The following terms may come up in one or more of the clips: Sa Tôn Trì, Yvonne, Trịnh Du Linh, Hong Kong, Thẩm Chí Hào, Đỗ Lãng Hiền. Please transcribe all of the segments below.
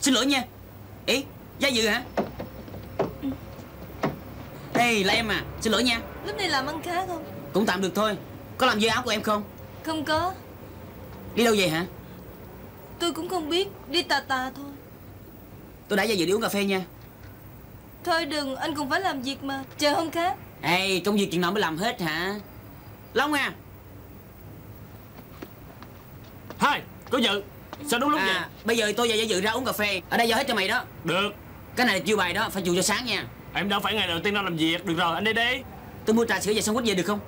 Xin lỗi nha. Ý, Gia Dự hả? Ê, là em à, xin lỗi nha. Lúc này làm ăn khá không? Cũng tạm được thôi. Có làm dơ áo của em không? Không có. Đi đâu vậy hả? Tôi cũng không biết, đi tà tà thôi. Tôi đã Gia Dự đi uống cà phê nha. Thôi đừng, anh cũng phải làm việc mà. Chờ hôm khác. Ê, công việc chuyện nào mới làm hết hả? Long à. Hai, cô Dự. Sao đúng lúc vậy? Bây giờ tôi và Gia Dự ra uống cà phê. Ở đây giao hết cho mày đó. Được. Cái này là chiêu bài đó, phải chịu cho sáng nha. Em đâu phải ngày đầu tiên đang làm việc. Được rồi, anh đi đi. Tôi mua trà sữa và sandwich về được không?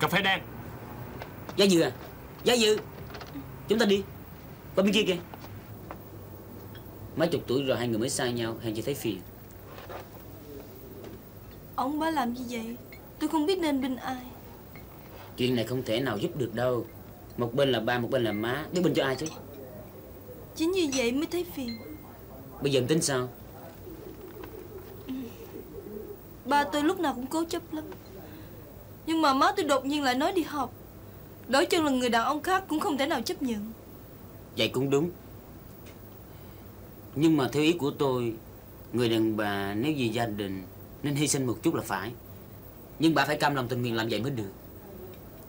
Cà phê đen. Gia Dự à, Gia Dự, chúng ta đi qua bên kia kìa. Mấy chục tuổi rồi hai người mới xa nhau, Hèn chỉ thấy phiền. Ông bá làm gì vậy? Tôi không biết nên bên ai. Chuyện này không thể nào giúp được đâu. Một bên là ba, một bên là má, biết bên cho ai chứ? Chính như vậy mới thấy phiền. Bây giờ em tính sao? Ba tôi lúc nào cũng cố chấp lắm. Nhưng mà má tôi đột nhiên lại nói đi học. Đổi chân là người đàn ông khác cũng không thể nào chấp nhận. Vậy cũng đúng. Nhưng mà theo ý của tôi, người đàn bà nếu vì gia đình nên hy sinh một chút là phải. Nhưng bà phải cam lòng tình nguyện làm vậy mới được.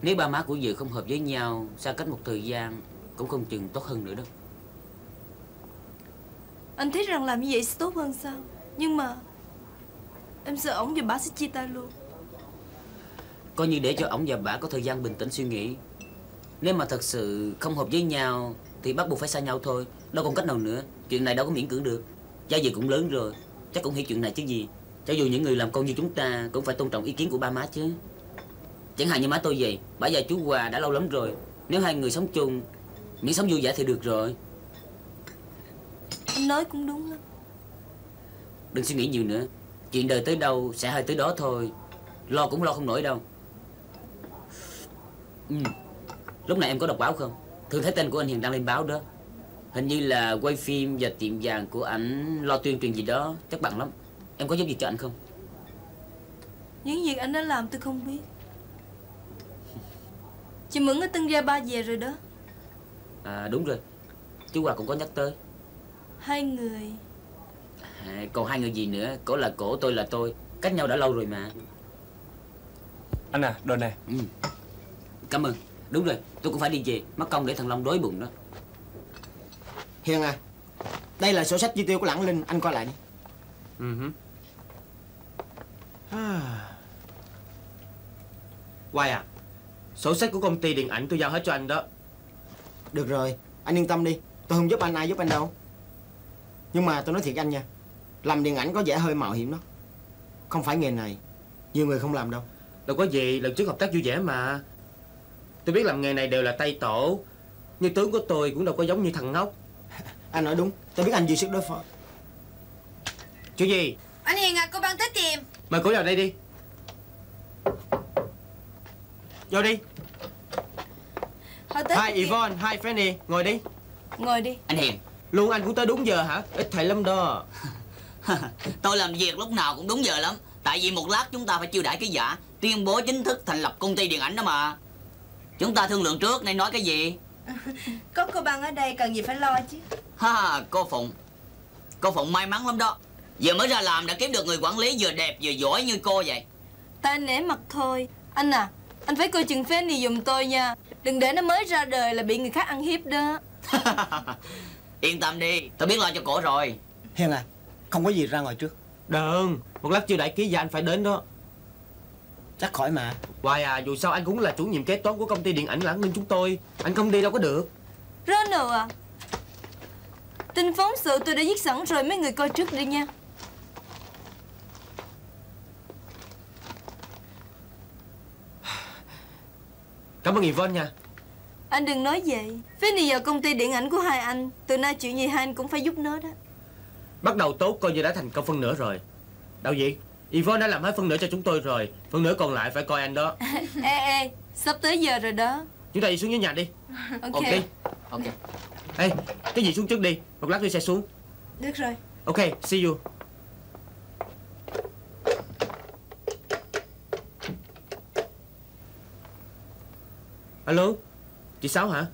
Nếu ba má của Dự không hợp với nhau, xa cách một thời gian cũng không chừng tốt hơn nữa đâu. Anh thấy rằng làm như vậy sẽ tốt hơn sao? Nhưng mà em sợ ổng và bà sẽ chia tay luôn. Coi như để cho ổng và bà có thời gian bình tĩnh suy nghĩ. Nếu mà thật sự không hợp với nhau thì bắt buộc phải xa nhau thôi. Đâu còn cách nào nữa. Chuyện này đâu có miễn cưỡng được. Gia Dự cũng lớn rồi, chắc cũng hiểu chuyện này chứ gì. Cho dù những người làm con như chúng ta cũng phải tôn trọng ý kiến của ba má chứ. Chẳng hạn như má tôi vậy, bà và chú Hòa đã lâu lắm rồi. Nếu hai người sống chung, miễn sống vui vẻ thì được rồi. Anh nói cũng đúng lắm. Đừng suy nghĩ nhiều nữa. Chuyện đời tới đâu sẽ hơi tới đó thôi. Lo cũng lo không nổi đâu. Lúc này em có đọc báo không? Thường thấy tên của anh Hiền đang lên báo đó. Hình như là quay phim và tiệm vàng của ảnh lo tuyên truyền gì đó, chắc bằng lắm. Em có giúp việc cho anh không? Những việc anh đã làm tôi không biết. Chị Mẫn ở Tân Gia Ba về rồi đó. À đúng rồi, chú Hòa cũng có nhắc tới. Hai người à, còn hai người gì nữa? Cổ là cổ, tôi là tôi. Cách nhau đã lâu rồi mà. Anh à, đồ này. Cảm ơn. Đúng rồi, tôi cũng phải đi về. Mất công để thằng Long đói bụng đó. Hiền à, đây là sổ sách chi tiêu của Lãng Linh. Anh coi lại đi. Hoài à, sổ sách của công ty điện ảnh tôi giao hết cho anh đó. Được rồi, anh yên tâm đi. Tôi không giúp anh, ai giúp anh đâu. Nhưng mà tôi nói thiệt anh nha, làm điện ảnh có vẻ hơi mạo hiểm đó. Không phải nghề này, nhiều người không làm đâu. Đâu có gì, lần trước hợp tác vui vẻ mà. Tôi biết làm nghề này đều là tay tổ. Như tướng của tôi cũng đâu có giống như thằng ngốc. Anh nói đúng, tôi biết anh dư sức đối phó. Chú gì? Anh Hiền à, cô bạn tới tìm. Mời cô vào đây đi. Vô đi. Hi Yvonne, hi Fanny, ngồi đi. Ngồi đi. Anh Hiền, luôn anh cũng tới đúng giờ hả? Ít thầy lắm đó. Tôi làm việc lúc nào cũng đúng giờ lắm. Tại vì một lát chúng ta phải chiêu đãi cái giả tuyên bố chính thức thành lập công ty điện ảnh đó mà. Chúng ta thương lượng trước nên nói cái gì? Có cô Băng ở đây cần gì phải lo chứ. Ha, cô Phụng. Cô Phụng may mắn lắm đó. Vừa mới ra làm đã kiếm được người quản lý vừa đẹp vừa giỏi như cô vậy. Ta nể mặt thôi. Anh à, anh phải coi chừng Fanny này giùm tôi nha. Đừng để nó mới ra đời là bị người khác ăn hiếp đó. Yên tâm đi, tôi biết lo cho cổ rồi. Hiền à, không có gì ra ngoài trước. Đừng, một lát chiêu đãi ký và anh phải đến đó. Chắc khỏi mà. Hoài à, dù sao anh cũng là chủ nhiệm kế toán của công ty điện ảnh Lãng Minh chúng tôi. Anh không đi đâu có được. Ronald à, tin phóng sự tôi đã viết sẵn rồi, mấy người coi trước đi nha. Cảm ơn Yvonne nha. Anh đừng nói vậy. Fanny vào công ty điện ảnh của hai anh. Từ nay chuyện gì hai anh cũng phải giúp nó đó. Bắt đầu tốt coi như đã thành công phân nửa rồi. Đâu vậy? Yvonne đã làm hết phân nửa cho chúng tôi rồi. Phân nửa còn lại phải coi anh đó. Ê, sắp tới giờ rồi đó. Chúng ta đi xuống dưới nhà đi. Ok. Ê, cái gì xuống trước đi. Một lát tôi sẽ xuống. Được rồi. Ok, see you. Alo, chị Sáu hả?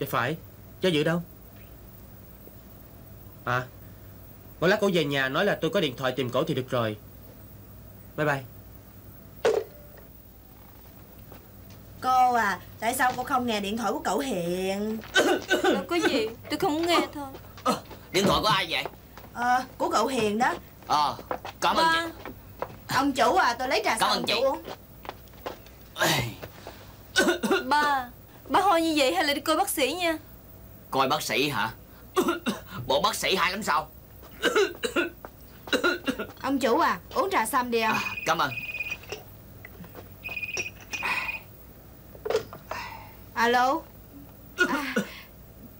Dạ phải. Gia Dự đâu? À, một lát cô về nhà nói là tôi có điện thoại tìm cổ thì được rồi. Bye bye. Cô à, tại sao cô không nghe điện thoại của cậu Hiền? Đâu có gì, tôi không nghe thôi. Điện thoại của ai vậy? Của cậu Hiền đó. Cảm ơn chị. Ông chủ à, tôi lấy trà xong ông chủ uống. Ba hôi như vậy hay là đi coi bác sĩ nha. Coi bác sĩ hả? Bộ bác sĩ hay lắm sao? Ông chủ à, uống trà xăm đi ông. Cảm ơn. Alo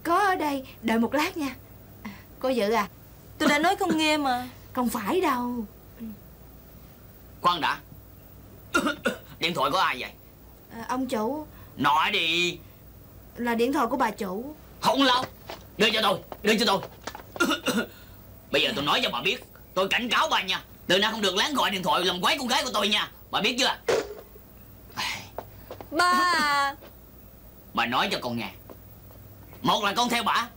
có ở đây, đợi một lát nha. Cô Dự à, tôi đã nói không nghe mà. Không phải đâu. Khoan đã, điện thoại của ai vậy? Ông chủ. Nói đi. Là điện thoại của bà chủ. Không lâu, đưa cho tôi, đưa cho tôi. Bây giờ tôi nói cho bà biết, tôi cảnh cáo bà nha, từ nay không được lén gọi điện thoại làm quấy con gái của tôi nha, bà biết chưa? Ba, bà nói cho con nghe, một là con theo bà,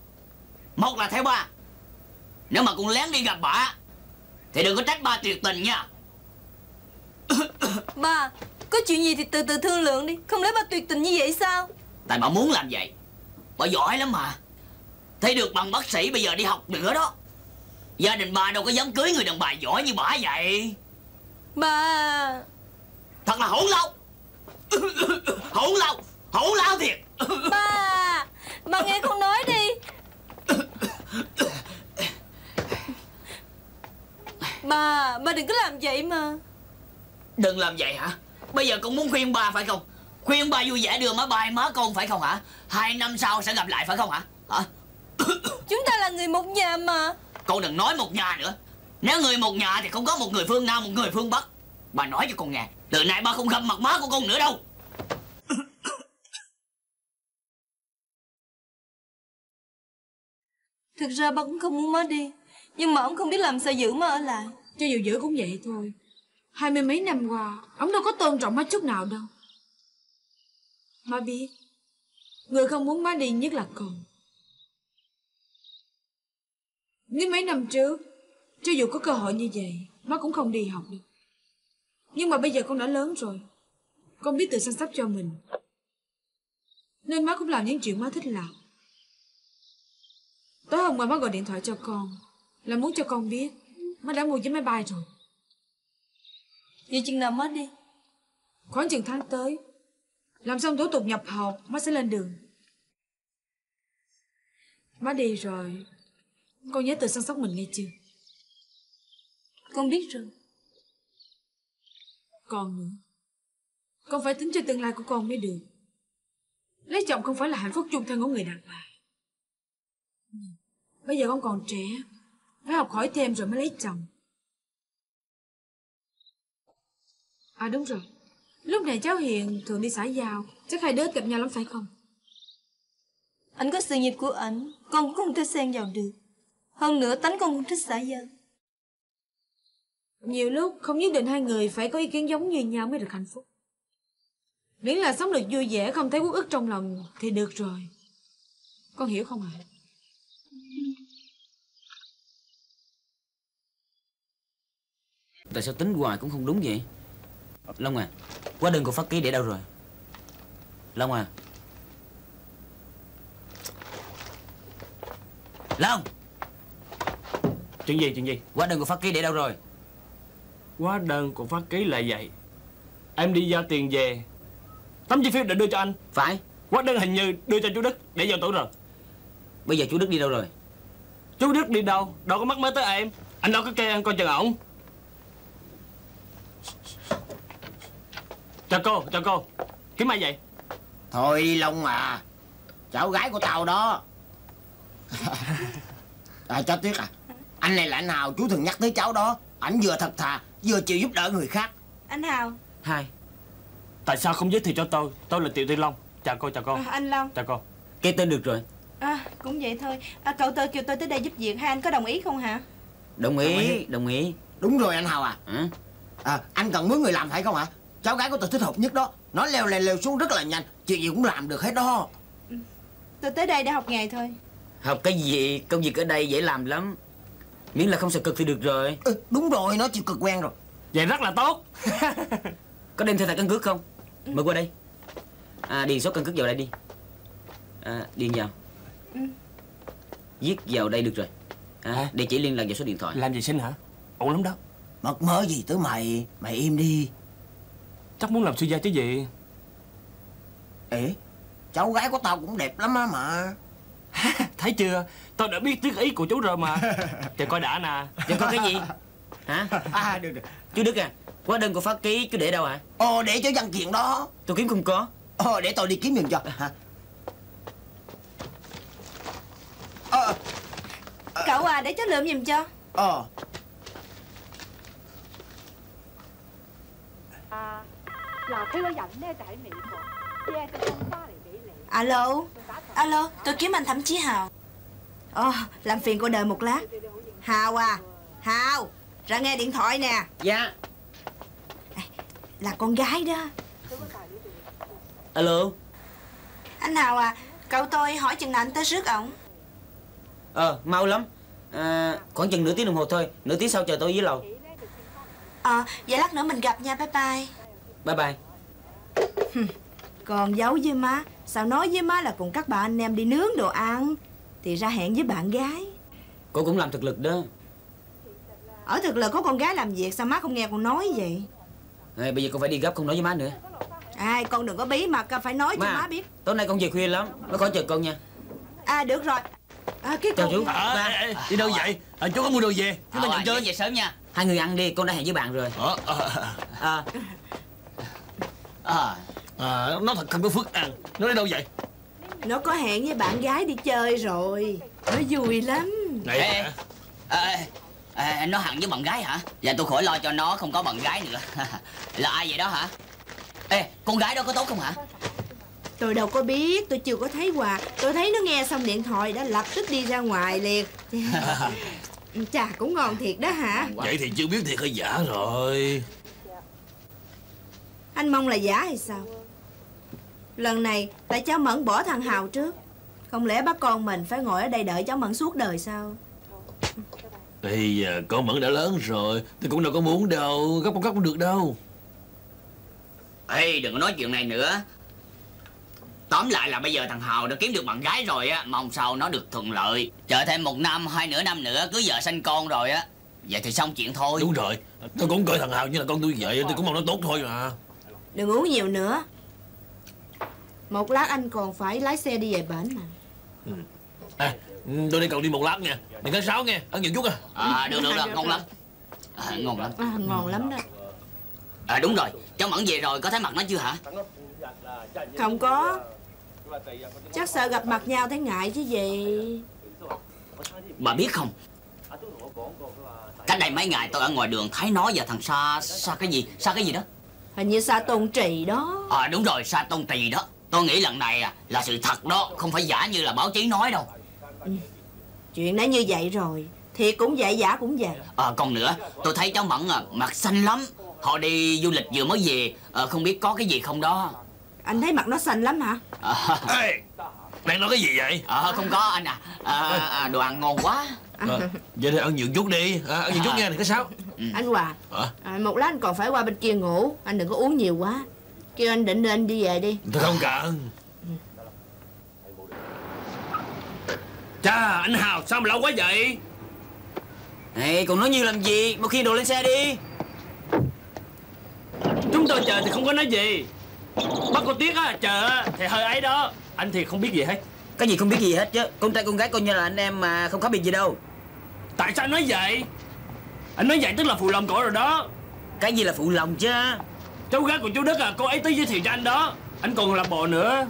một là theo ba. Nếu mà con lén đi gặp bà thì đừng có trách ba tuyệt tình nha. Ba, có chuyện gì thì từ từ thương lượng đi, không lẽ ba tuyệt tình như vậy sao? Tại bà muốn làm vậy. Bà giỏi lắm mà, thấy được bằng bác sĩ bây giờ đi học nữa đó. Gia đình bà đâu có dám cưới người đàn bà giỏi như bà vậy. Ba, thật là hỗn láo. Hỗn láo thiệt. Ba nghe con nói đi. Ba đừng có làm vậy mà. Đừng làm vậy hả? Bây giờ con muốn khuyên ba phải không? Khuyên ba vui vẻ đưa má bay má con phải không hả? 2 năm sau sẽ gặp lại phải không hả? Chúng ta là người một nhà mà. Con đừng nói một nhà nữa. Nếu người một nhà thì không có một người phương Nam, một người phương Bắc. Bà nói cho con nghe, từ nay ba không gặp mặt má của con nữa đâu. Thực ra ba cũng không muốn má đi, nhưng mà ông không biết làm sao giữ má ở lại. Cho dù giữ cũng vậy thôi. 20 mấy năm qua, ông đâu có tôn trọng má chút nào đâu. Má biết, người không muốn má đi nhất là con. Nếu mấy năm trước, cho dù có cơ hội như vậy, má cũng không đi học được. Nhưng mà bây giờ con đã lớn rồi, con biết tự săn sóc cho mình, nên má cũng làm những chuyện má thích làm. Tối hôm qua má gọi điện thoại cho con là muốn cho con biết má đã mua vé máy bay rồi. Vậy chừng nào má đi? Khoảng chừng tháng tới, làm xong thủ tục nhập học má sẽ lên đường. Má đi rồi, con nhớ tự săn sóc mình nghe chưa? Con biết rồi. Còn nữa, con phải tính cho tương lai của con mới được. Lấy chồng không phải là hạnh phúc chung thân của người đàn bà. Bây giờ con còn trẻ, phải học hỏi thêm rồi mới lấy chồng. À đúng rồi, lúc này cháu Hiền thường đi xã giao, chắc hai đứa gặp nhau lắm phải không? Anh có sự nghiệp của ảnh, con cũng không thể xen vào được. Hơn nữa tánh con cũng thích xã giao. Nhiều lúc không nhất định hai người phải có ý kiến giống như nhau mới được hạnh phúc. Miễn là sống được vui vẻ, không thấy uất ức trong lòng thì được rồi. Con hiểu không ạ? Tại sao tính hoài cũng không đúng vậy? Long à, quá đơn của phát ký để đâu rồi? Long à, Long. Chuyện gì? Quá đơn của phát ký để đâu rồi? Quá đơn của phát ký là vậy. Em đi giao tiền về, tấm chi phiếu để đưa cho anh. Phải. Quá đơn hình như đưa cho chú Đức để vào tủ rồi. Bây giờ chú Đức đi đâu rồi? Chú Đức đi đâu? Đâu có mắc mới tới em. Anh đâu có kêu em coi chừng ổng. Chào cô. Kiếm ai vậy? Thôi Long à, cháu gái của tao đó. Cháu Tuyết à, anh này là anh Hào, chú thường nhắc tới cháu đó. Ảnh vừa thật thà, vừa chịu giúp đỡ người khác. Anh Hào. Hai. Tại sao không giới thiệu cho tôi là Tiểu Tiên Long. Chào cô. Anh Long. Chào cô. Kêu tên được rồi. Cũng vậy thôi. Cậu tôi kêu tôi tới đây giúp việc, hai anh có đồng ý không hả? Đồng ý. Đúng rồi anh Hào à. Anh cần mướn người làm phải không hả? Cháu gái của tôi thích hợp nhất đó, nó leo lên leo xuống rất là nhanh, chuyện gì cũng làm được hết đó. Tôi tới đây để học nghề thôi. Không, cái gì công việc ở đây dễ làm lắm, miễn là không sợ cực thì được rồi. Ừ, đúng rồi, nó chịu cực quen rồi. Vậy rất là tốt. Có đem theo thẻ căn cước không? Mời qua đây. Điền số căn cước vào đây đi. Điền vào. Viết vào đây được rồi. Địa chỉ liên lạc vào số điện thoại. Làm vệ sinh hả? Ổn lắm đó. Mật mớ gì tới mày, mày im đi. Chắc muốn làm sư gia chứ gì. Ê, cháu gái của tao cũng đẹp lắm á mà. Thấy chưa, tao đã biết tiếng ý của chú rồi mà. Trời coi đã nè. Trời coi cái gì? Hả? Được được. Chú Đức à, quá đơn của phát ký chú để đâu hả? Để cho văn kiện đó. Tôi kiếm không có. Để tôi đi kiếm giùm cho. Cậu à, để cháu lượm giùm cho. Alo, alo, tôi kiếm anh Thẩm Chí Hào. Làm phiền cô đợi một lát. Hào à, Hào, ra nghe điện thoại nè. Dạ. Là con gái đó. Alo. Anh Hào à, cậu tôi hỏi chừng nào anh tới rước ổng? Mau lắm. Khoảng chừng nửa tiếng đồng hồ thôi. Nửa tiếng sau chờ tôi dưới lầu. Vậy lát nữa mình gặp nha, bye bye. Bye bye. Còn giấu với má. Sao nói với má là cùng các bà anh em đi nướng đồ ăn, thì ra hẹn với bạn gái. Cô cũng làm thực lực đó. Ở thực lực có con gái làm việc, sao má không nghe con nói vậy? Bây giờ con phải đi gấp, không nói với má nữa. Con đừng có bí mật, phải nói cho má biết. Tối nay con về khuya lắm, nó khỏi chờ con nha. Được rồi. Chào chú. Đi đâu vậy? Chú có mua đồ về, chúng ta nhận chơi. Về sớm nha. Hai người ăn đi, con đã hẹn với bạn rồi. Nó thật không có phước ăn. Nó đi đâu vậy? Nó có hẹn với bạn gái đi chơi rồi. Nó vui lắm. Nó hẳn với bạn gái hả? Dạ tôi khỏi lo cho nó không có bạn gái nữa. Là ai vậy đó hả? Con gái đó có tốt không hả? Tôi đâu có biết, tôi chưa có thấy quà. Tôi thấy nó nghe xong điện thoại đã lập tức đi ra ngoài liền. Chà, cũng ngon thiệt đó hả? Vậy thì chưa biết thiệt hay giả rồi. Anh mong là giả hay sao? Lần này tại cháu Mẫn bỏ thằng Hào trước. Không lẽ bác con mình phải ngồi ở đây đợi cháu Mẫn suốt đời sao? Thì con Mẫn đã lớn rồi, tôi cũng đâu có muốn đâu. Gấp con gấp cũng được đâu. Đừng có nói chuyện này nữa. Tóm lại là bây giờ thằng Hào đã kiếm được bạn gái rồi á. Mong sao nó được thuận lợi. Chờ thêm một năm, hai nửa năm nữa cưới vợ sanh con rồi á. Vậy thì xong chuyện thôi. Đúng rồi, tôi cũng coi thằng Hào như là con tôi vậy. Tôi cũng mong nó tốt thôi mà. Đừng uống nhiều nữa. Một lát anh còn phải lái xe đi về bển mà. Tôi đi cầu đi một lát nha. Đừng có sáu nghe, ăn nhiều chút. Được được được, ngon lắm. Ngon lắm. Ngon lắm đó. Đúng rồi, cháu Mẫn về rồi, có thấy mặt nó chưa hả? Không có. Chắc sợ gặp mặt nhau thấy ngại chứ gì. Bà biết không, cách đây mấy ngày tôi ở ngoài đường thấy nó và thằng Sa cái gì đó. Hình như Sa Tôn Trì đó. Đúng rồi, Sa Tôn Trì đó. Tôi nghĩ lần này là sự thật đó, không phải giả như là báo chí nói đâu. Chuyện đã như vậy rồi, thiệt cũng vậy, giả cũng vậy. Còn nữa, tôi thấy cháu Mẫn mặt xanh lắm. Họ đi du lịch vừa mới về, không biết có cái gì không đó. Anh thấy mặt nó xanh lắm hả? Đang nói cái gì vậy? Không có anh à. Đồ ăn ngon quá. Vậy thì ăn nhiều chút đi, ăn nhiều chút nha, đừng có sáo. Anh Hòa, một lát anh còn phải qua bên kia ngủ, anh đừng có uống nhiều quá. Kêu anh Định nên đi về đi. Tôi không cần. Chà, anh Hào sao mà lâu quá vậy? Còn nói nhiều làm gì, một khi đồ lên xe đi. Chúng tôi chờ thì không có nói gì. Bác cô Tiết á, chờ thì hơi ấy đó. Anh thì không biết gì hết. Cái gì không biết gì hết chứ. Con trai con gái coi như là anh em mà, không khác biệt gì đâu. Tại sao anh nói vậy? Anh nói vậy tức là phụ lòng cổ rồi đó. Cái gì là phụ lòng chứ? Cháu gái của chú Đức à, cô ấy tới giới thiệu cho anh đó. Anh còn làm bộ nữa.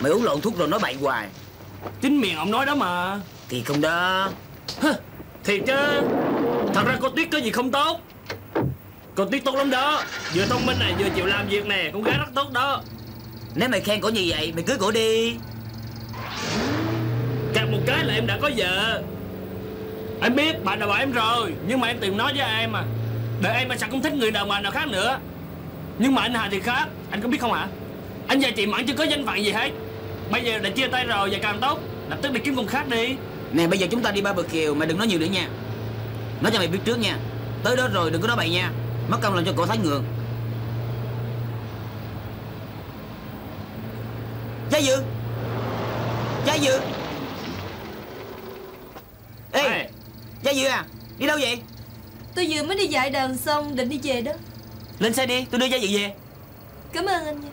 Mày uống lộn thuốc rồi nói bậy hoài. Chính miệng ông nói đó mà. Thì không đó. Thiệt chứ. Thật ra cô Tiết có gì không tốt. Cô Tiết tốt lắm đó. Vừa thông minh này, vừa chịu làm việc nè. Con gái rất tốt đó. Nếu mày khen cổ như vậy, mày cưới cổ đi. Cạc một cái là em đã có vợ. Em biết bạn đã bỏ em rồi, nhưng mà em từng nói với em mà, để em mà chẳng cũng thích người đàn bà nào khác nữa. Nhưng mà anh Hà thì khác. Anh có biết không hả? Anh và chị Mẫn chưa có danh phận gì hết. Bây giờ đã chia tay rồi và càng tốt. Lập tức đi kiếm con khác đi. Nè bây giờ chúng ta đi Ba Bờ Kiều, mày đừng nói nhiều nữa nha. Nói cho mày biết trước nha. Tới đó rồi đừng có nói bậy nha. Mất công làm cho cổ thái ngượng. Trái dừa. Trái dừa. Ê, Trái dừa à, đi đâu vậy? Tôi vừa mới đi dạy đàn xong định đi về đó. Lên xe đi, tôi đưa Trái dừa về. Cảm ơn anh nha.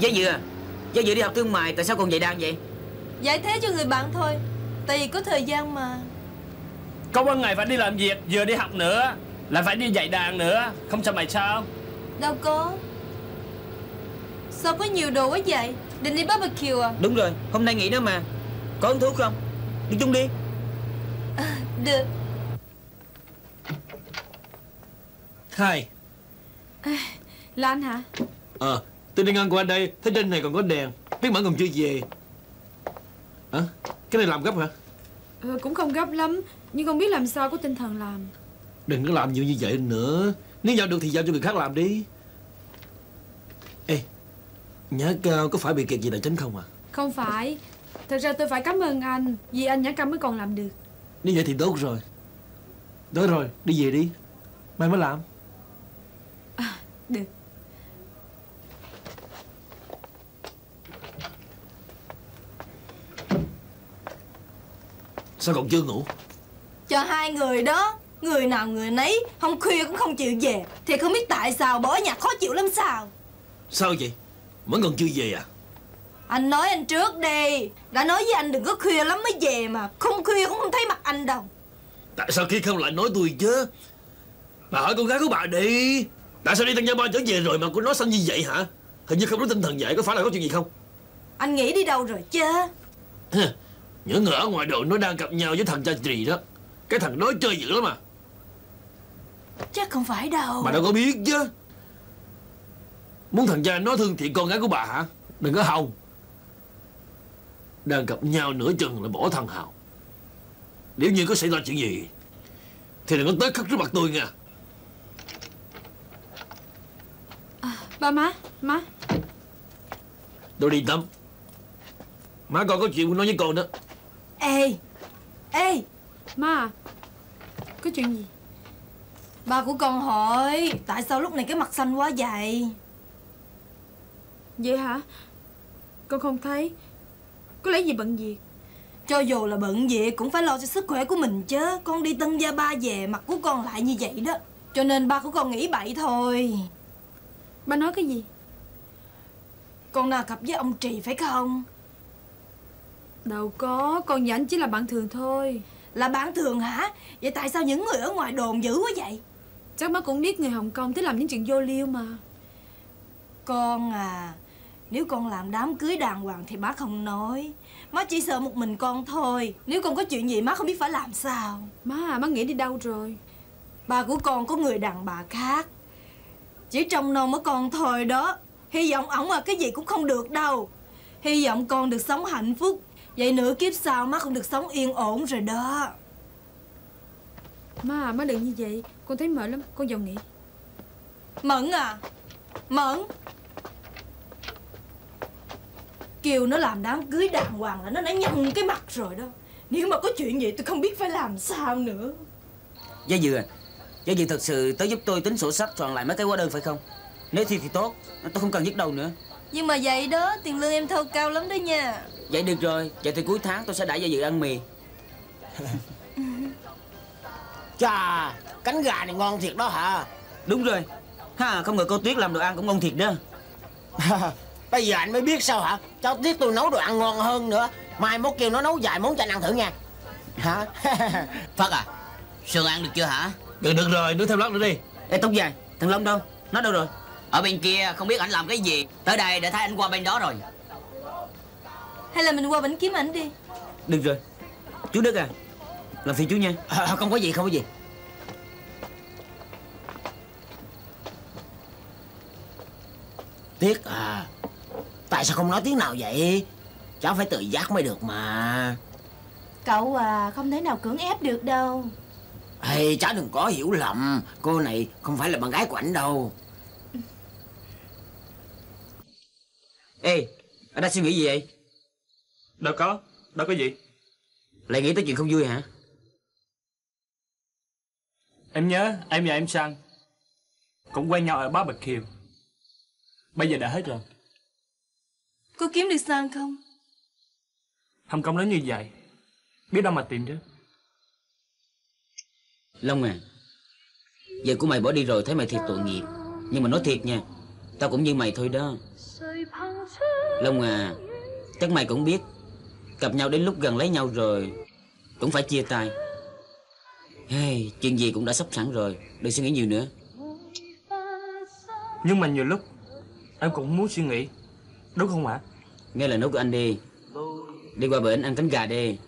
Trái dừa à, Trái dừa đi học thương mại tại sao còn dạy đàn vậy? Dạy thế cho người bạn thôi, tại vì có thời gian mà. Có một ngày phải đi làm việc, vừa đi học nữa là phải đi dạy đàn nữa, không sợ mày sao? Đâu có. Sao có nhiều đồ quá vậy? Định đi barbecue à? Đúng rồi, hôm nay nghỉ đó mà. Có hứng thú không? Đi chung đi. À, được. Hai à, là anh hả? Ờ, tôi đang ăn qua đây, thấy trên này còn có đèn. Biết Mẫn còn chưa về. Hả? À, cái này làm gấp hả? Ừ, cũng không gấp lắm, nhưng không biết làm sao có tinh thần làm. Đừng có làm nhiều như vậy nữa. Nếu giao được thì giao cho người khác làm đi. Ê, Nhã Cao có phải bị kiệt gì tài chính không à? Không phải. Thật ra tôi phải cảm ơn anh, vì anh Nhã Cao mới còn làm được. Nếu vậy thì tốt rồi. Tốt rồi, đi về đi. Mai mới làm. À, được. Sao còn chưa ngủ? Cho hai người đó, người nào người nấy, không khuya cũng không chịu về. Thì không biết tại sao bỏ nhà khó chịu lắm sao? Sao vậy? Mẫn còn chưa về à? Anh nói anh trước đi. Đã nói với anh đừng có khuya lắm mới về mà. Không khuya cũng không thấy mặt anh đâu. Tại sao khi không lại nói tôi chứ? Bà hỏi con gái của bà đi. Tại sao đi tăng gia ba trở về rồi mà cô nói xanh như vậy hả? Hình như không có tinh thần vậy. Có phải là có chuyện gì không? Anh nghĩ đi đâu rồi chứ? Những người ở ngoài đội nó đang gặp nhau với thằng cha trì đó. Cái thằng đó chơi dữ lắm mà. Chắc không phải đâu. Bà đâu có biết chứ. Muốn thằng cha nó thương thiệt con gái của bà hả? Đừng có hòng. Đang gặp nhau nửa chừng là bỏ thằng Hào. Nếu như có xảy ra chuyện gì thì đừng có tới khắc trước mặt tôi nha. À, ba má. Tôi đi tắm. Má con có chuyện muốn nói với con đó. Ê, má, có chuyện gì? Ba của con hỏi tại sao lúc này cái mặt xanh quá vậy? Vậy hả? Con không thấy. Có lẽ gì bận việc. Cho dù là bận việc cũng phải lo cho sức khỏe của mình chứ. Con đi Tân Gia Ba về mặt của con lại như vậy đó. Cho nên ba của con nghĩ bậy thôi. Ba nói cái gì? Con nào cặp với ông Trì phải không? Đâu có, con và anh chỉ là bạn thường thôi. Là bạn thường hả? Vậy tại sao những người ở ngoài đồn dữ quá vậy? Chắc má cũng biết người Hồng Kông thích làm những chuyện vô liêu mà. Con à, nếu con làm đám cưới đàng hoàng thì má không nói. Má chỉ sợ một mình con thôi. Nếu con có chuyện gì má không biết phải làm sao. Má à, má nghĩ đi đâu rồi? Ba của con có người đàn bà khác. Chỉ trông nom ở con thôi đó. Hy vọng ổng là cái gì cũng không được đâu. Hy vọng con được sống hạnh phúc. Vậy nửa kiếp sau má không được sống yên ổn rồi đó. Má à, má đừng như vậy. Con thấy mệt lắm, con vào nghỉ. Mẫn à, Mẫn. Kiều nó làm đám cưới đàng hoàng là nó đã nhăn cái mặt rồi đó. Nếu mà có chuyện vậy tôi không biết phải làm sao nữa. Gia Dừa à, Gia Dừa thật sự tới giúp tôi tính sổ sách soạn lại mấy cái hóa đơn phải không? Nếu thì tốt, tôi không cần nhức đầu nữa. Nhưng mà vậy đó, tiền lương em thâu cao lắm đó nha. Vậy được rồi, vậy thì cuối tháng tôi sẽ đãi Gia Dừa ăn mì. Chà, cánh gà này ngon thiệt đó hả? Đúng rồi. Ha, không ngờ cô Tuyết làm đồ ăn cũng ngon thiệt đó. Bây giờ anh mới biết sao hả? Cháu Tuyết tôi nấu đồ ăn ngon hơn nữa. Mai mốt kêu nó nấu vài món cho anh ăn thử nha. Hả? Phát à, sườn ăn được chưa hả? Được rồi, nướng thêm lát nữa đi. Ê Tóc Dài, thằng Long đâu? Nó đâu rồi? Ở bên kia, không biết ảnh làm cái gì. Tới đây để thấy anh qua bên đó rồi. Hay là mình qua bển kiếm ảnh đi. Được rồi. Chú Đức à, làm phiền chú nha. À, không có gì, không có gì. Tiếc à, tại sao không nói tiếng nào vậy? Cháu phải tự giác mới được mà. Cậu à, không thể nào cưỡng ép được đâu. Ê, cháu đừng có hiểu lầm. Cô này không phải là bạn gái của ảnh đâu. Ê, anh đang suy nghĩ gì vậy? Đâu có gì. Lại nghĩ tới chuyện không vui hả? Em nhớ em và em Sang cũng quen nhau ở Bá Bạch Kiều. Bây giờ đã hết rồi. Cô kiếm được Sang không? Không công lớn như vậy, biết đâu mà tìm chứ. Long à, giờ của mày bỏ đi rồi thấy mày thiệt tội nghiệp. Nhưng mà nói thiệt nha, tao cũng như mày thôi đó Long à. Chắc mày cũng biết, gặp nhau đến lúc gần lấy nhau rồi cũng phải chia tay. Hey, chuyện gì cũng đã sắp sẵn rồi, đừng suy nghĩ nhiều nữa. Nhưng mà nhiều lúc em cũng muốn suy nghĩ, đúng không ạ? Nghe lời nói của anh đi. Đi qua bển ăn cánh gà đi,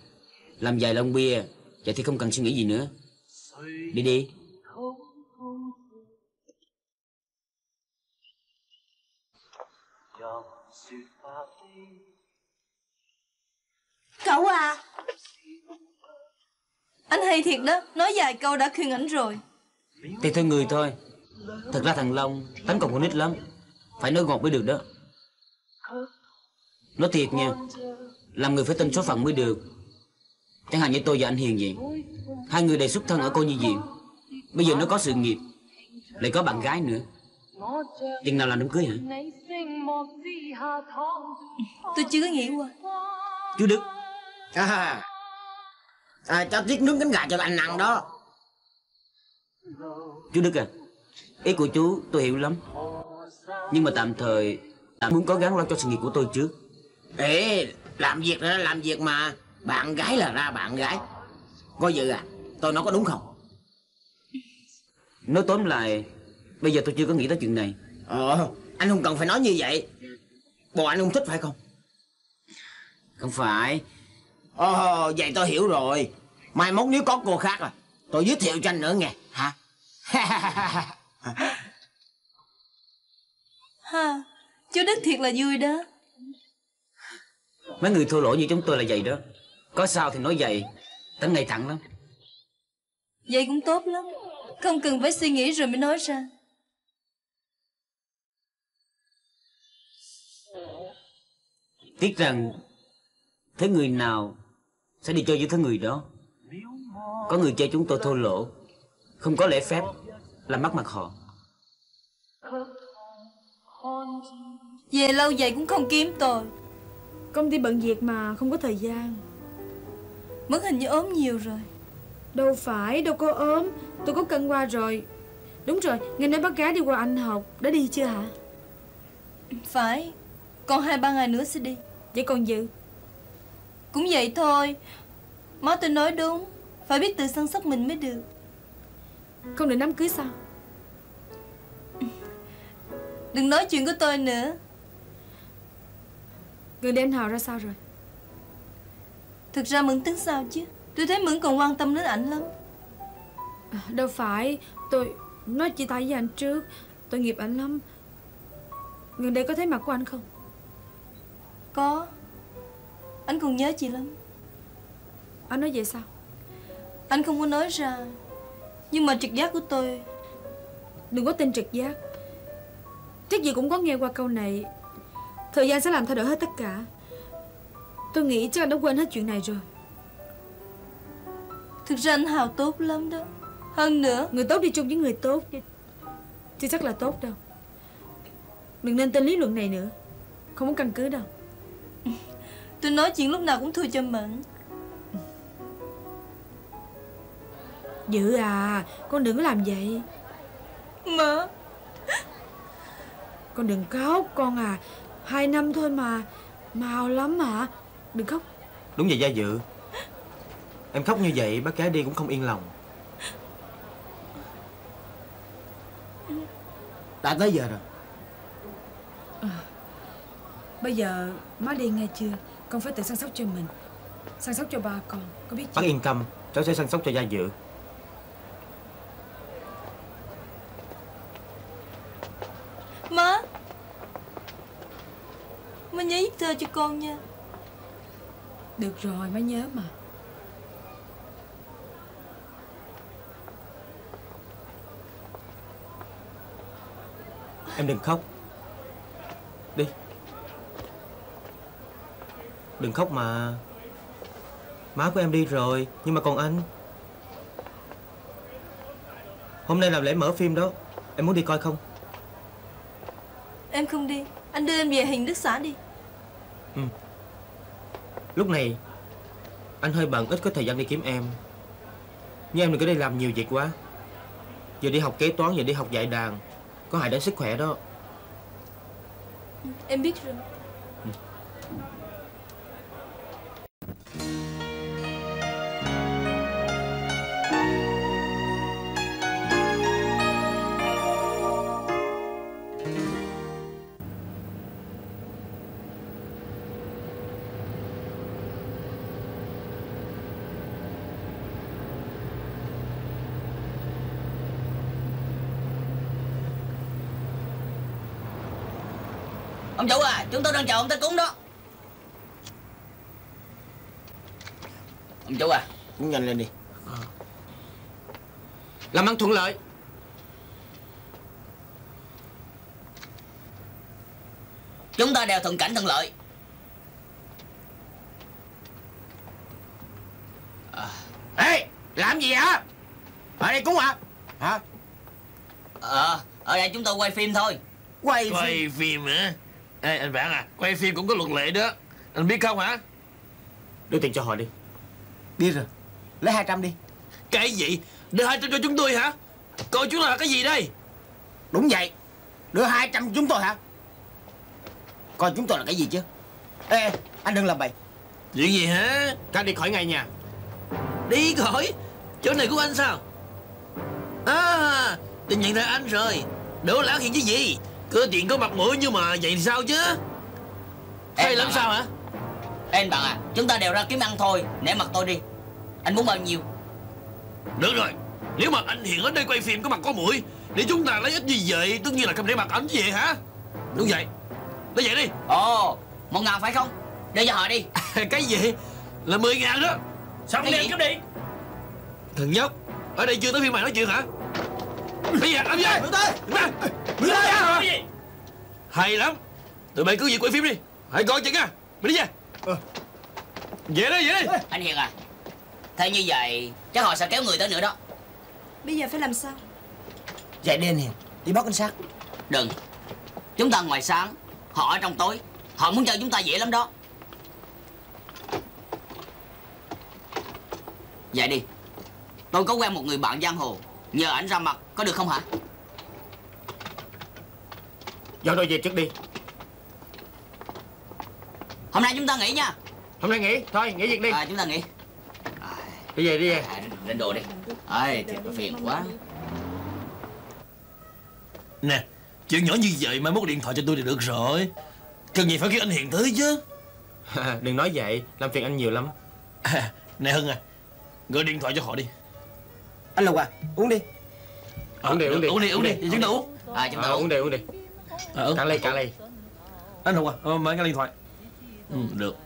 làm vài lon bia, vậy thì không cần suy nghĩ gì nữa. Đi đi. Cậu à, anh hay thiệt đó, nói vài câu đã khuyên ảnh rồi. Thì thôi người thôi. Thật ra thằng Long tánh còn con nít lắm, phải nói ngọt mới được đó. Nói thiệt nha, làm người phải tin số phận mới được. Chẳng hạn như tôi và anh Hiền vậy, hai người đều xuất thân ở cô nhi viện. Bây giờ nó có sự nghiệp, lại có bạn gái nữa, chừng nào làm đám cưới hả? Tôi chưa có nghĩ qua. Chú Đức cho giết nướng cánh gà cho anh ăn đó. Chú Đức à, ý của chú tôi hiểu lắm, nhưng mà tạm thời muốn cố gắng lo cho sự nghiệp của tôi trước. Ê, làm việc ra làm việc mà, bạn gái là ra bạn gái. Coi vậy à, tôi nói có đúng không? Nói tóm lại, bây giờ tôi chưa có nghĩ tới chuyện này. Anh không cần phải nói như vậy. Bộ anh không thích phải không? Không phải. Vậy tôi hiểu rồi. Mai mốt nếu có cô khác à, tôi giới thiệu cho anh nữa nghe. Hả? Ha, chú Đức thiệt là vui đó. Mấy người thua lỗ như chúng tôi là vậy đó. Có sao thì nói vậy, tính này thẳng lắm. Vậy cũng tốt lắm, không cần phải suy nghĩ rồi mới nói ra. Tiếc rằng thế người nào sẽ đi chơi với thế người đó. Có người chơi chúng tôi thô lỗ, không có lễ phép, làm mất mặt họ. Về lâu vậy cũng không kiếm tôi. Công ty bận việc mà không có thời gian. Mất hình như ốm nhiều rồi. Đâu phải, đâu có ốm, tôi có cân qua rồi. Đúng rồi, nghe nói bác gái đi qua Anh học, đã đi chưa hả? Phải, còn 2-3 ngày nữa sẽ đi. Vậy còn Dự? Cũng vậy thôi, má tôi nói đúng, phải biết tự săn sóc mình mới được. Không định đám cưới sao? Đừng nói chuyện của tôi nữa. Người đem Hào ra sao rồi? Thực ra Mẫn tính sao chứ, tôi thấy Mẫn còn quan tâm đến ảnh lắm. Đâu phải, tôi nói chia tay với anh trước, tôi nghiệp ảnh lắm. Gần đây có thấy mặt của anh không? Có, anh còn nhớ chị lắm. Anh nói vậy sao? Anh không có nói ra, nhưng mà trực giác của tôi. Đừng có tin trực giác. Chắc gì cũng có nghe qua câu này, thời gian sẽ làm thay đổi hết tất cả. Tôi nghĩ chắc anh đã quên hết chuyện này rồi. Thực ra anh Hào tốt lắm đó. Hơn nữa, người tốt đi chung với người tốt chứ chắc là tốt đâu. Đừng nên tin lý luận này nữa, không có căn cứ đâu. Tôi nói chuyện lúc nào cũng thua cho Mẫn. Dự à, con đừng có làm vậy. Mà con đừng khóc con à, 2 năm thôi mà, mau lắm mà, đừng khóc. Đúng vậy Gia Dự, em khóc như vậy bác gái đi cũng không yên lòng. Đã tới giờ rồi. Bây giờ má đi nghe chưa, con phải tự săn sóc cho mình, săn sóc cho ba con biết chưa? Bác yên tâm, cháu sẽ săn sóc cho Gia Dự. Má, má nhớ viết thơ cho con nha. Được rồi, má nhớ mà. Em đừng khóc. Đi. Đừng khóc mà. Má của em đi rồi, nhưng mà còn anh. Hôm nay làm lễ mở phim đó, em muốn đi coi không? Em không đi. Anh đưa em về Hiền Đức Xã đi. Ừ. Lúc này anh hơi bận, ít có thời gian đi kiếm em. Nhưng em đừng có đi làm nhiều việc quá. Giờ đi học kế toán, giờ đi học dạy đàn, có hại đến sức khỏe đó. Em biết rồi. Ông chủ à, chúng tôi đang chờ ông tới cúng đó. Ông chủ à, cúng nhanh lên đi. Làm ăn thuận lợi. Chúng ta đều thuận cảnh thuận lợi. Ê, làm gì hả? Ở đây cúng hả? Hả? Ở đây chúng tôi quay phim thôi. Quay phim hả? Ê anh Vãn à, quay phim cũng có luật lệ đó, anh biết không hả? Đưa tiền cho họ đi. Đi rồi, lấy 200 đi. Cái gì? Đưa 200 cho chúng tôi hả? Coi chúng tôi là cái gì đây? Đúng vậy, đưa 200 cho chúng tôi hả? Coi chúng tôi là cái gì chứ? Ê, anh đừng làm bậy. Chuyện gì hả? Các đi khỏi ngay nhà. Đi khỏi? Chỗ này của anh sao? À, tôi nhận ra anh rồi. Đỗ Lãng Hiền chứ gì? Cứ chuyện có mặt mũi nhưng mà vậy thì sao chứ? Hay lắm sao hả? Em bạn à, chúng ta đều ra kiếm ăn thôi, nể mặt tôi đi. Anh muốn bao nhiêu? Được rồi, nếu mà anh Hiền ở đây quay phim có mặt có mũi, để chúng ta lấy ít như vậy, tất nhiên là không để mặt ảnh gì hả? Đúng vậy, lấy vậy đi. Ồ, 1.000 phải không? Đưa cho họ đi. Cái gì? Là 10.000 đó. Xong đi, cướp đi. Thằng nhóc, ở đây chưa tới phim mày nói chuyện hả? Bây giờ làm gì? Mày hay lắm, tụi mày cứ việc quay phim đi, hãy coi chừng nha, mày đi nha. Về đi. Anh Hiền à, thế như vậy chắc họ sẽ kéo người tới nữa đó. Bây giờ phải làm sao? Vậy đi anh Hiền, đi báo cảnh sát. Đừng, chúng ta ngoài sáng, họ ở trong tối, họ muốn chơi chúng ta dễ lắm đó. Vậy đi, tôi có quen một người bạn giang hồ, nhờ ảnh ra mặt có được không hả? Dọn tôi về trước đi. Hôm nay chúng ta nghỉ nha. Hôm nay nghỉ, thôi nghỉ việc đi. Chúng ta nghỉ. Đi về. Lên đồ đi. Thiệt phiền quá. Nè, chuyện nhỏ như vậy mai mốt điện thoại cho tôi thì được rồi. Cần gì phải kêu anh Hiền tới chứ. Đừng nói vậy, làm phiền anh nhiều lắm. Nè Hưng à, gọi điện thoại cho họ đi. Anh Lục à, uống đi. Uống đi. Chúng ta uống. Chúng ta uống đi. Cả ly. Anh Hùng à, mở cái điện thoại. Ừ, được.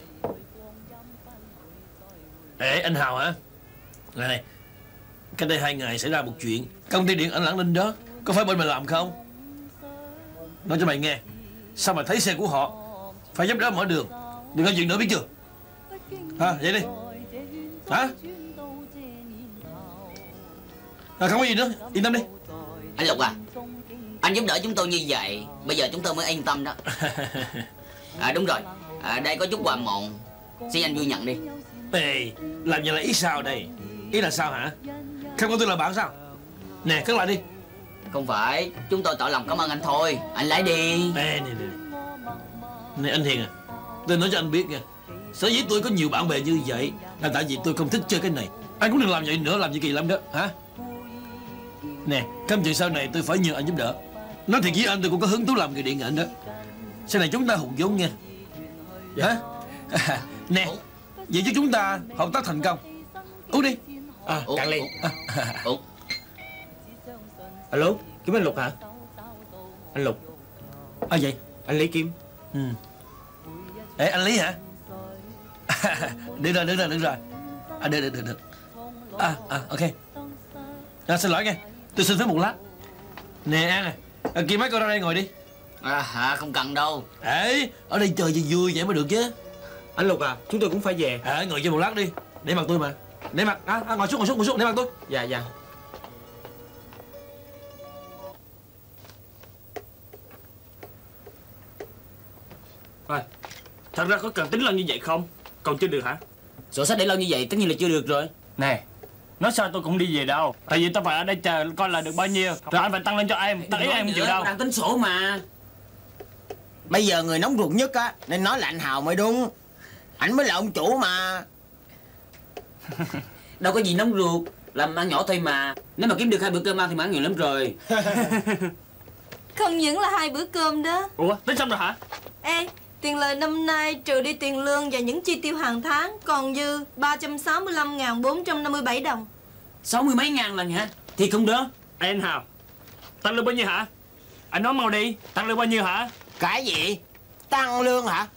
Ê, anh Hào hả? Này, cách đây 2 ngày xảy ra một chuyện. Công ty điện ảnh Lãng Ninh đó, có phải bên mày làm không? Nói cho mày nghe, sao mà thấy xe của họ phải giúp đỡ mở đường, đừng có chuyện nữa biết chưa? Vậy đi. Hả? Không có gì nữa, yên tâm đi. Anh Lộc à, anh giúp đỡ chúng tôi như vậy, bây giờ chúng tôi mới yên tâm đó. Đúng rồi, đây có chút quà mọn, xin anh vui nhận đi. Ê, làm vậy là ý sao đây? Ý là sao hả? Không có tôi là bạn sao? Nè, cất lại đi. Không phải, chúng tôi tỏ lòng cảm ơn anh thôi, anh lấy đi. Ê, nè, anh Hiền à, tôi nói cho anh biết nha, sở dĩ tôi có nhiều bạn bè như vậy là tại vì tôi không thích chơi cái này. Anh cũng đừng làm vậy nữa, làm gì kỳ lắm đó, hả? Nè, cam chịu sau này tôi phải nhờ anh giúp đỡ. Nói thiệt với anh tôi cũng có hứng thú làm người điện ảnh đó. Sau này chúng ta hùng vốn nha. Hả? Nè, vậy chứ chúng ta hợp tác thành công. Uống đi. Cạn ly. Alo, kiếm anh Lục hả? Anh Lục. Vậy? Anh Lý kiếm. Ừ. Ê, anh Lý hả? Được rồi. Được. Ok. Xin lỗi nghe, tôi xin phép một lát. Nè An à, kia mấy con ra đây ngồi đi. Không cần đâu. Ê, ở đây chơi gì vui vậy mới được chứ. Anh Lục à, chúng tôi cũng phải về. Ngồi chơi một lát đi, để mặt tôi mà. Để mặt, ngồi xuống, để mặt tôi. Dạ, dạ. Rồi, thật ra có cần tính lên như vậy không? Còn chưa được hả? Sổ sách để lâu như vậy tất nhiên là chưa được rồi. Nè, nói sao tôi cũng đi về đâu. Tại vì tôi phải ở đây chờ coi là được bao nhiêu. Rồi anh phải tăng lên cho em, tại ý em không chịu đâu. Đang tính sổ mà. Bây giờ người nóng ruột nhất á, nên nói là anh Hào mới đúng. Ảnh mới là ông chủ mà. Đâu có gì nóng ruột, làm ăn nhỏ thôi mà. Nếu mà kiếm được 2 bữa cơm ăn thì mãn nguyện lắm rồi. Không những là 2 bữa cơm đó. Ủa, tính xong rồi hả? Ê, tiền lời năm nay trừ đi tiền lương và những chi tiêu hàng tháng còn dư 365.457 đồng. 60 mấy ngàn lần hả? Thì không đó. Ê, anh Hào, tăng lương bao nhiêu hả? Anh nói mau đi, tăng lương bao nhiêu hả? Cái gì? Tăng lương hả?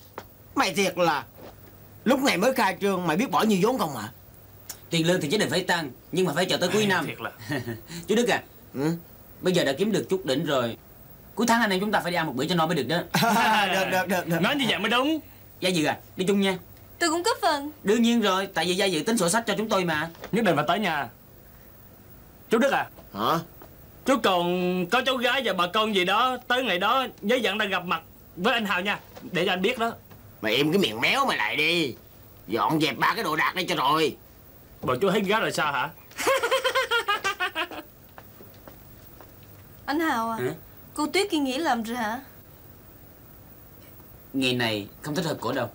Mày thiệt là lúc này mới khai trương mày biết bỏ nhiều vốn không hả? Tiền lương thì chỉ định phải tăng, nhưng mà phải chờ tới cuối năm. Thiệt là. Chú Đức à, bây giờ đã kiếm được chút đỉnh rồi. Cuối tháng anh em chúng ta phải đi ăn một bữa cho no mới được đó. Được. Nói như vậy mới đúng. Gia Dự à, đi chung nha. Tôi cũng có phần. Đương nhiên rồi, tại vì Gia Dự tính sổ sách cho chúng tôi mà. Nhất định phải tới nhà. Chú Đức à. Hả? Chú còn có cháu gái và bà con gì đó. Tới ngày đó nhớ dặn đang gặp mặt với anh Hào nha. Để cho anh biết đó. Mày im cái miệng méo mày lại đi. Dọn dẹp 3 cái đồ đạc đây cho rồi. Bọn chú hết gái rồi sao hả? Anh Hào à. Cô Tuyết kia nghỉ làm rồi hả? Nghề này không thích hợp cổ đâu.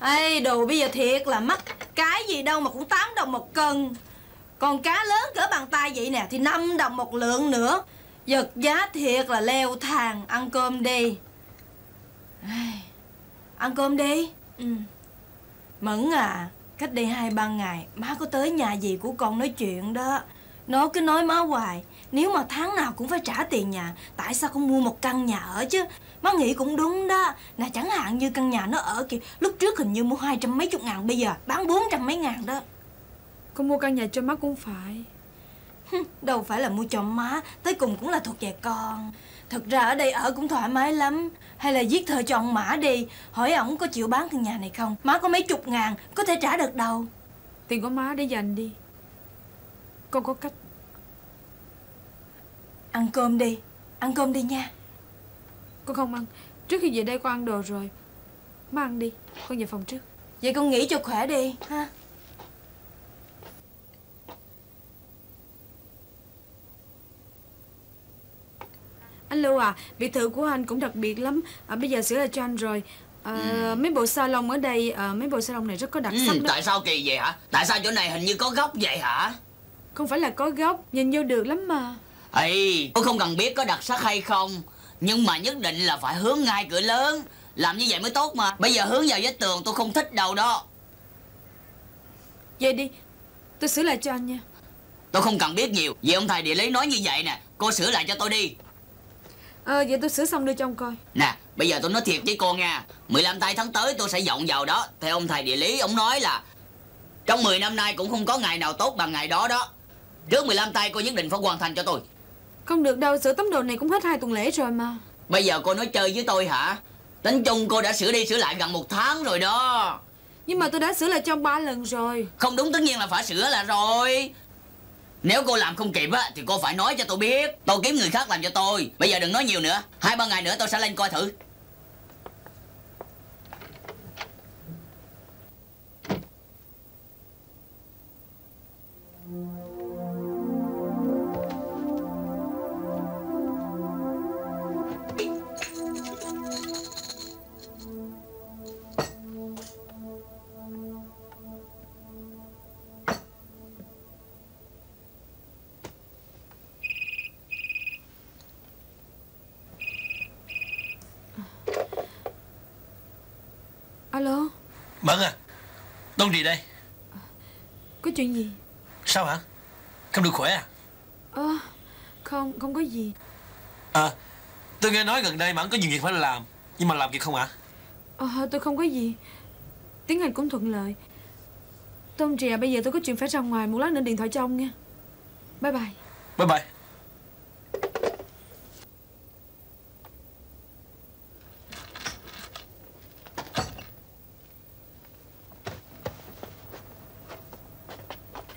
Ê đồ bây giờ thiệt là mắc. Cái gì đâu mà cũng 8 đồng một cân. Còn cá lớn cỡ bàn tay vậy nè thì 5 đồng một lượng nữa. Giật giá thiệt là leo thang. Ăn cơm đi. Ăn cơm đi. Mẫn à, cách đây 2-3 ngày má có tới nhà dì của con nói chuyện đó. Nó cứ nói má hoài, nếu mà tháng nào cũng phải trả tiền nhà, tại sao không mua một căn nhà ở chứ? Má nghĩ cũng đúng đó. Nè chẳng hạn như căn nhà nó ở kìa, lúc trước hình như mua 200 mấy chục ngàn, bây giờ bán 400 mấy ngàn đó. Con mua căn nhà cho má cũng phải. Đâu phải là mua cho má, tới cùng cũng là thuộc về con. Thật ra ở đây ở cũng thoải mái lắm. Hay là viết thơ cho ông Mã đi, hỏi ổng có chịu bán căn nhà này không. Má có mấy chục ngàn, có thể trả được đâu. Tiền của má để dành đi. Con có cách. Ăn cơm đi nha. Con không ăn, trước khi về đây con ăn đồ rồi. Má ăn đi, con về phòng trước. Vậy con nghỉ cho khỏe đi ha. Anh Lưu à, biệt thự của anh cũng đặc biệt lắm. Bây giờ sửa lại cho anh rồi. Mấy bộ salon ở đây, mấy bộ salon này rất có đặc sắc đó. Tại sao kỳ vậy hả? Tại sao chỗ này hình như có góc vậy hả? Không phải là có góc, nhìn vô được lắm mà. Ê, tôi không cần biết có đặc sắc hay không, nhưng mà nhất định là phải hướng ngay cửa lớn. Làm như vậy mới tốt mà. Bây giờ hướng vào vách tường tôi không thích đâu đó. Về đi, tôi sửa lại cho anh nha. Tôi không cần biết nhiều. Vì ông thầy địa lý nói như vậy nè. Cô sửa lại cho tôi đi. Vậy tôi sửa xong đưa cho ông coi. Nè, bây giờ tôi nói thiệt với cô nha. 15 tháng tới tôi sẽ dọn vào đó. Theo ông thầy địa lý, ông nói là trong 10 năm nay cũng không có ngày nào tốt bằng ngày đó đó. Trước 15 tay cô nhất định phải hoàn thành cho tôi. Không được đâu, sửa tấm đồ này cũng hết 2 tuần lễ rồi mà. Bây giờ cô nói chơi với tôi hả? Tính chung cô đã sửa đi sửa lại gần 1 tháng rồi đó. Nhưng mà tôi đã sửa lại trong 3 lần rồi. Không đúng, tất nhiên là phải sửa lại rồi. Nếu cô làm không kịp á, thì cô phải nói cho tôi biết. Tôi kiếm người khác làm cho tôi. Bây giờ đừng nói nhiều nữa. 2-3 ngày nữa tôi sẽ lên coi thử. Alo. Mẫn à, Tôn gì đây? Có chuyện gì? Sao hả? Không được khỏe à? Không có gì. Tôi nghe nói gần đây Mẫn có nhiều việc phải làm. Nhưng mà làm việc không hả? Tôi không có gì. Tiếng Anh cũng thuận lợi. Tôn trì à, bây giờ tôi có chuyện phải ra ngoài. Một lát nữa điện thoại cho ông nha. Bye bye. Bye bye.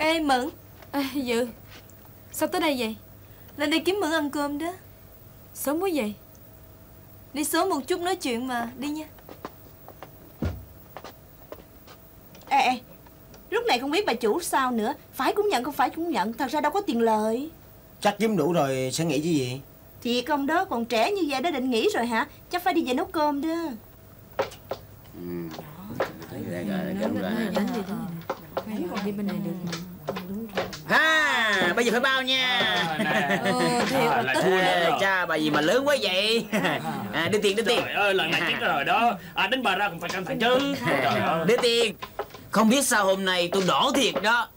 Ê Mượn. Ê Dự, sao tới đây vậy? Lên đi kiếm Mượn ăn cơm đó. Sớm quá vậy. Đi sớm một chút nói chuyện mà. Đi nha. Ê, lúc này không biết bà chủ sao nữa. Phải cũng nhận, không phải cũng nhận. Thật ra đâu có tiền lời. Chắc giếm đủ rồi sẽ nghĩ gì vậy? Thiệt ông đó, còn trẻ như vậy đã định nghĩ rồi hả? Chắc phải đi về nấu cơm đó. Đi bên này được. À, bây giờ phải bao nha. Cha, bà gì mà lớn quá vậy? À, đưa tiền, đưa tiền. Trời ơi, lần này chết rồi đó. À, đến bà ra cũng phải cẩn thận chứ. Đưa tiền. Không biết sao hôm nay tôi đỏ thiệt đó.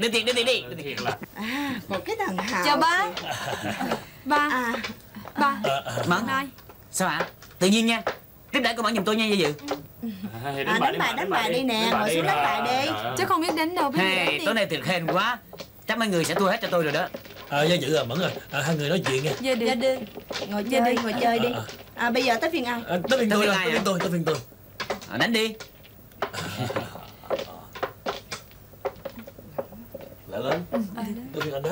Đưa tiền, đưa tiền đi. Đưa thiệt là. À, một cái thằng Hào. Chào ba. Ba. Mẫn. Sao ạ? Tự nhiên nha. Tiếp đãi cô Mẫn giùm tôi nha Dự. Đánh bài đi nè, ngồi xuống đánh bài đi. Chứ không biết đánh đâu biết gì. Tối nay thiệt hên quá. Chắc mấy người sẽ thua hết cho tôi rồi đó. Gia Dự à Mẫn ơi, hai người nói chuyện nha. Gia đi. Ngồi chơi đi. À bây giờ tới phiên ai? Tới phiên tôi, tới phiên tôi. Đánh đi. Lại lên. Tới phiên anh đó.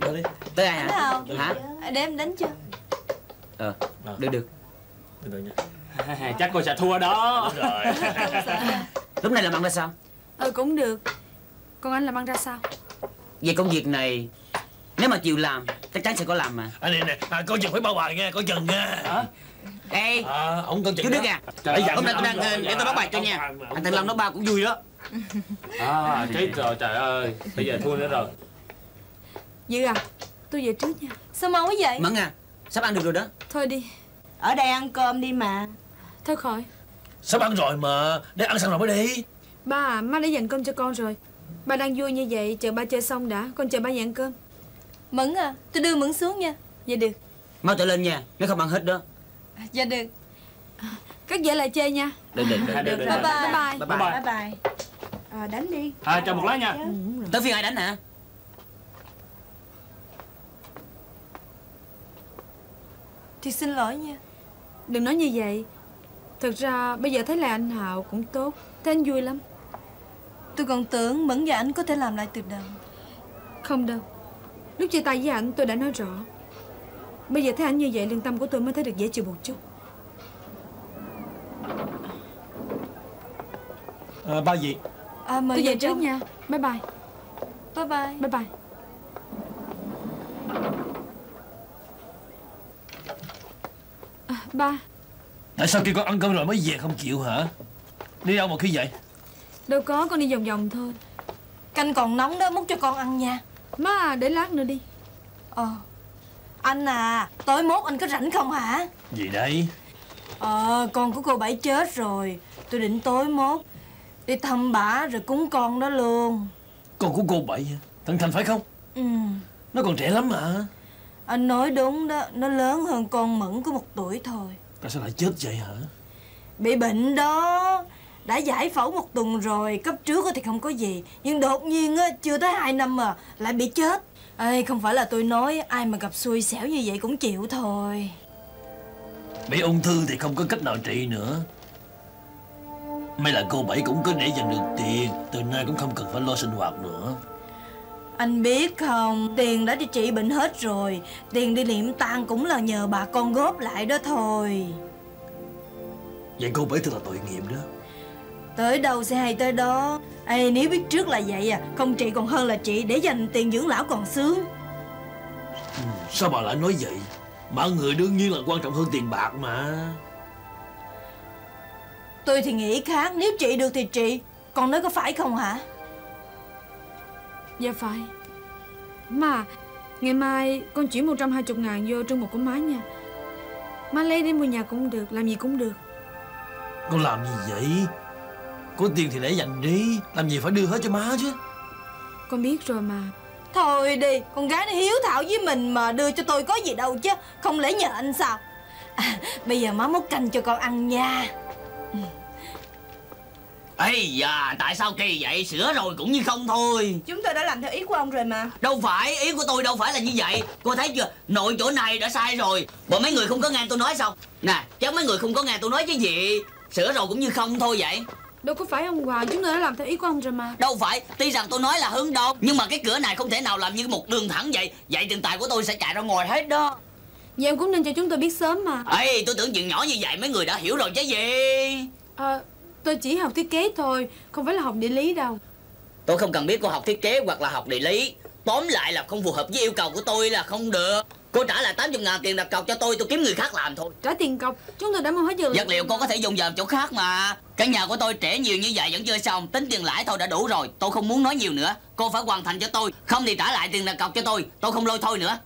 Tới đi. Tới ai hả? Hả? Để em đánh chưa? Ờ, được. Chắc cô sẽ thua đó. Đúng rồi. Lúc này làm ăn ra sao? Cũng được. Còn anh làm ăn ra sao? Về công việc này, nếu mà chịu làm, chắc chắn sẽ có làm mà. Nè, coi chừng phải bao bài nha, coi chừng nha. Ê, ông con chú Đức à. Hôm nay tôi đang để tôi báo bài cho nha. Anh Thành Long nó bao cũng vui đó. À, chết rồi trời ơi. Bây giờ thua nữa rồi. Dư à, tôi về trước nha. Sao mau quá vậy? Mẫn à, sắp ăn được rồi đó. Thôi đi. Ở đây ăn cơm đi mà. Thôi khỏi. Sắp ăn rồi mà. Để ăn xong rồi mới đi. Ba à, má đã dành cơm cho con rồi. Ba đang vui như vậy, chờ ba chơi xong đã. Con chờ ba về ăn cơm. Mẫn à, tôi đưa Mẫn xuống nha. Dạ được. Mau tự lên nha, nếu không ăn hết đó. Dạ được. Các dễ lại chơi nha. Được. Bye bye. Đánh đi. Chờ một lát nha. Tới phiên ai đánh hả? Thì xin lỗi nha. Đừng nói như vậy. Thực ra bây giờ thấy là anh Hào cũng tốt. Thấy anh vui lắm. Tôi còn tưởng Mẫn và anh có thể làm lại từ đầu. Không đâu. Lúc chia tay với anh tôi đã nói rõ. Bây giờ thấy anh như vậy lương tâm của tôi mới thấy được dễ chịu một chút. Bao gì? Tôi về trước nha. Bye bye. Ba. Tại sao khi con ăn cơm rồi mới về không chịu hả? Đi đâu mà khi vậy? Đâu có, con đi vòng vòng thôi. Canh còn nóng đó, múc cho con ăn nha. Má, để lát nữa đi. Anh à, tối mốt anh có rảnh không hả? Gì đây? Con của cô Bảy chết rồi. Tôi định tối mốt đi thăm bả rồi cúng con đó luôn. Con của cô Bảy hả? Thằng Thành phải không? Ừ. Nó còn trẻ lắm mà. Anh nói đúng đó, nó lớn hơn con Mẫn có 1 tuổi thôi. Tại sao lại chết vậy hả? Bị bệnh đó, đã giải phẫu 1 tuần rồi, cấp trước thì không có gì. Nhưng đột nhiên chưa tới 2 năm mà, lại bị chết. Ê, không phải là tôi nói, ai mà gặp xui xẻo như vậy cũng chịu thôi. Bị ung thư thì không có cách nào trị nữa. May là cô Bảy cũng có để dành được tiền, từ nay cũng không cần phải lo sinh hoạt nữa. Anh biết không, tiền đã đi trị bệnh hết rồi. Tiền đi liệm tang cũng là nhờ bà con góp lại đó thôi. Vậy cô Bảy thật là tội nghiệp đó. Tới đâu sẽ hay tới đó. Ê, nếu biết trước là vậy à, không trị còn hơn là trị để dành tiền dưỡng lão còn sướng. Sao bà lại nói vậy? Mọi người đương nhiên là quan trọng hơn tiền bạc mà. Tôi thì nghĩ khác, nếu trị được thì trị. Còn nói có phải không hả? Dạ phải. Má, ngày mai con chuyển 120.000 vô trong một của má nha. Má lấy đi mua nhà cũng được, làm gì cũng được. Con làm gì vậy? Có tiền thì để dành đi, làm gì phải đưa hết cho má chứ. Con biết rồi mà. Thôi đi, con gái nó hiếu thảo với mình mà, đưa cho tôi có gì đâu chứ. Không lẽ nhờ anh sao? Bây giờ má múc canh cho con ăn nha. Ây da, tại sao kỳ vậy? Sửa rồi cũng như không thôi. Chúng tôi đã làm theo ý của ông rồi mà. Đâu phải, ý của tôi đâu phải là như vậy. Cô thấy chưa, nội chỗ này đã sai rồi. Bọn mấy người không có nghe tôi nói sao? Nè, chắc mấy người không có nghe tôi nói chứ gì. Sửa rồi cũng như không thôi vậy. Đâu có phải ông Hòa, chúng tôi đã làm theo ý của ông rồi mà. Đâu phải, tuy rằng tôi nói là hướng đông, nhưng mà cái cửa này không thể nào làm như một đường thẳng vậy. Vậy tiền tài của tôi sẽ chạy ra ngoài hết đó. Vậy em cũng nên cho chúng tôi biết sớm mà. Ê, tôi tưởng chuyện nhỏ như vậy mấy người đã hiểu rồi chứ gì. Tôi chỉ học thiết kế thôi, không phải là học địa lý đâu. Tôi không cần biết cô học thiết kế hoặc là học địa lý. Tóm lại là không phù hợp với yêu cầu của tôi là không được. Cô trả lại 80.000 tiền đặt cọc cho tôi kiếm người khác làm thôi. Trả tiền cọc? Chúng tôi đã mua hết rồi. Vật liệu cô có thể dùng dòm chỗ khác mà. Căn nhà của tôi trễ nhiều như vậy vẫn chưa xong, tính tiền lãi thôi đã đủ rồi. Tôi không muốn nói nhiều nữa. Cô phải hoàn thành cho tôi, không thì trả lại tiền đặt cọc cho tôi. Tôi không lôi thôi nữa.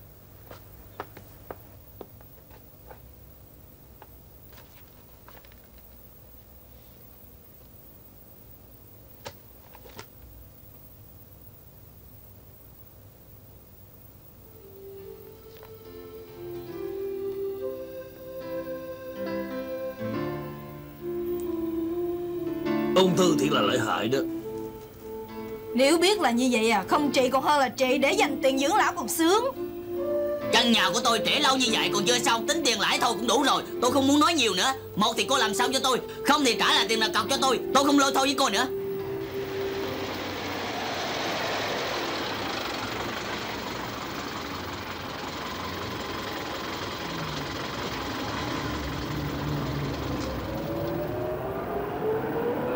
Ung thư thiệt là lợi hại đó. Nếu biết là như vậy à, không trị còn hơn là trị, để dành tiền dưỡng lão còn sướng. Căn nhà của tôi trễ lâu như vậy còn chưa xong, tính tiền lãi thôi cũng đủ rồi. Tôi không muốn nói nhiều nữa. Một thì cô làm xong cho tôi, không thì trả lại tiền đặt cọc cho tôi. Tôi không lôi thôi với cô nữa.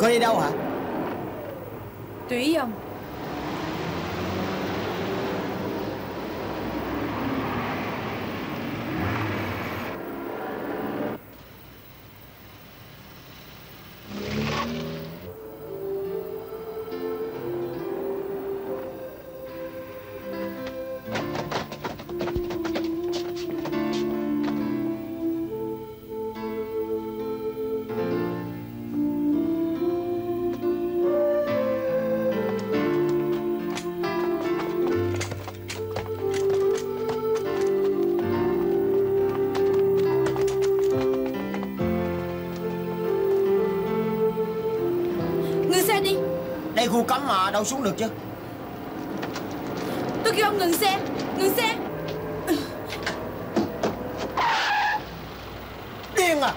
Cô đi đâu hả? Tùy ý ông. Khu cấm mà, đâu xuống được chứ. Tôi kêu ông ngừng xe, ngừng xe. Điên à.